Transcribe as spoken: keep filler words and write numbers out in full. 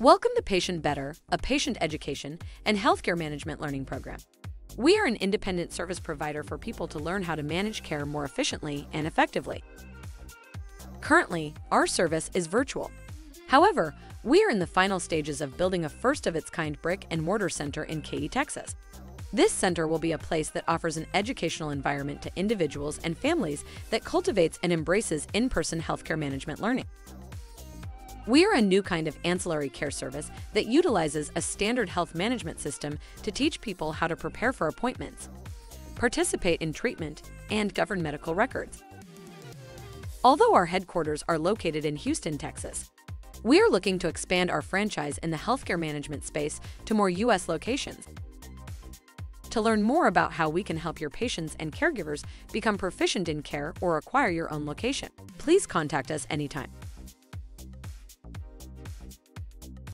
Welcome to Patient Better, a patient education and healthcare management learning program. We are an independent service provider for people to learn how to manage care more efficiently and effectively. Currently, our service is virtual. However, we are in the final stages of building a first-of-its-kind brick-and-mortar center in Katy, Texas. This center will be a place that offers an educational environment to individuals and families that cultivates and embraces in-person healthcare management learning. We are a new kind of ancillary care service that utilizes a standard health management system to teach people how to prepare for appointments, participate in treatment, and govern medical records. Although our headquarters are located in Houston, Texas, we are looking to expand our franchise in the healthcare management space to more U S locations. To learn more about how we can help your patients and caregivers become proficient in care or acquire your own location, please contact us anytime.